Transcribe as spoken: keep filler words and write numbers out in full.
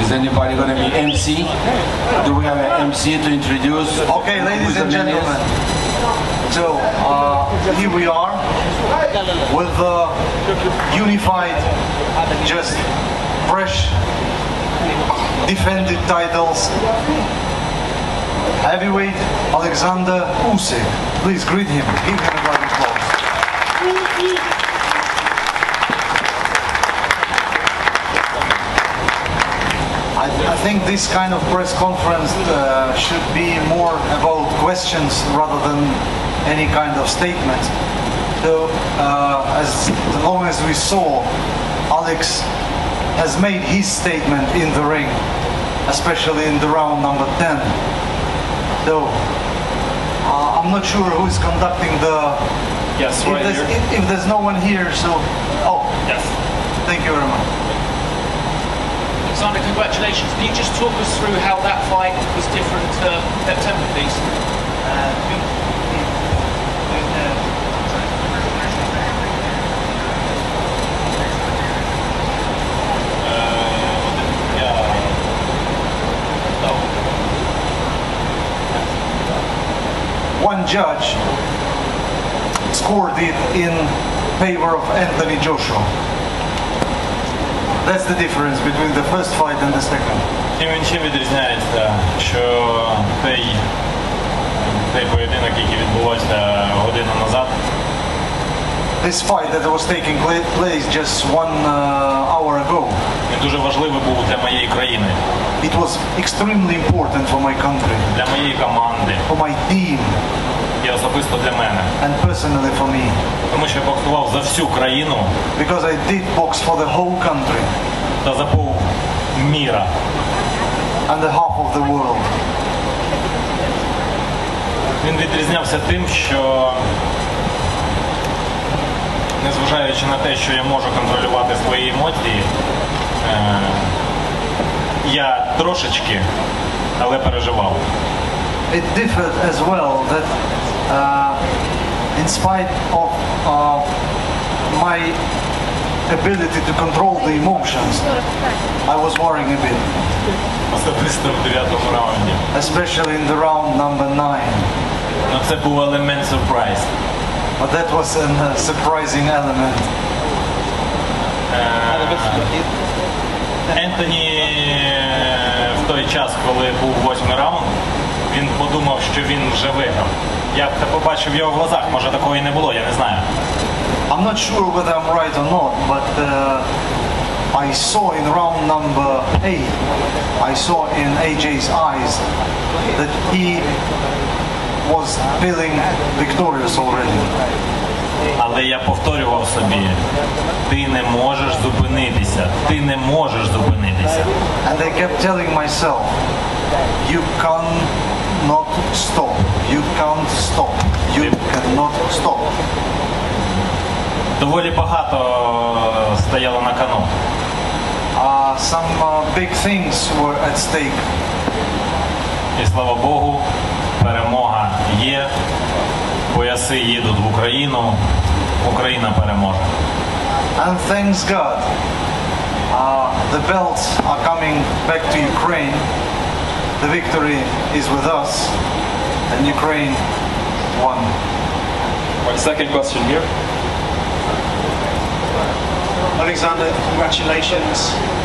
Is anybody going to be M C? Do we have an M C to introduce? Okay, ladies and gentlemen. Minutes? So uh, here we are with the unified, just fresh, defended titles. Heavyweight Alexander Usyk. Please greet him. Give him a round of applause. I think this kind of press conference uh, should be more about questions rather than any kind of statement. So, uh, as long as we saw, Alex has made his statement in the ring, especially in the round number ten. So, uh, I'm not sure who is conducting the... Yes, right if there's, here. If, if there's no one here, so... Oh, yes. Thank you very much. Alexander, congratulations. Can you just talk us through how that fight was different to September, please? Uh, one judge scored it in favor of Anthony Joshua. That's the difference between the first fight and the second. Тим іншим відрізняється, що цей поєдинок, який відбувався годину назад. This fight that was taking place just one hour ago. Він дуже важливий був для моєї країни. It was extremely important for my country. Для моєї команди. For my team. І особисто для мене. And personally for me. Тому що я боксував за всю країну. Because I did box for the whole country. Та за пол міра. And the half of the world. Він відрізнявся тим, що незважаючи на те, що я можу контролювати свої емоції, я трошечки, але переживав. It differed as well that uh, in spite of uh, my ability to control the emotions, I was worrying a bit. Especially in the round number nine. Це був елемент surprise. But that was a uh, surprising element. Ентоні в той час, коли був восьмий раунд, він подумав, що він вже виграв. Я побачив в його глазах, може такого і не було, я не знаю. I'm not sure whether I'm right or not, but uh, I saw in round number eight, I saw in A J's eyes that he was feeling victorious already. Але я повторював собі, ти не можеш зупинитися, ти не можеш зупинитися. And I kept telling myself, you cannot stop, you can't stop, you cannot stop. Доволі багато стояло на кону. Some big things were at stake. І слава Богу, перемога є. Пояси їдуть в Україну, Україна переможе. And thanks God, uh, the belts are coming back to Ukraine. The victory is with us, and Ukraine won. One second question here. Alexander, congratulations.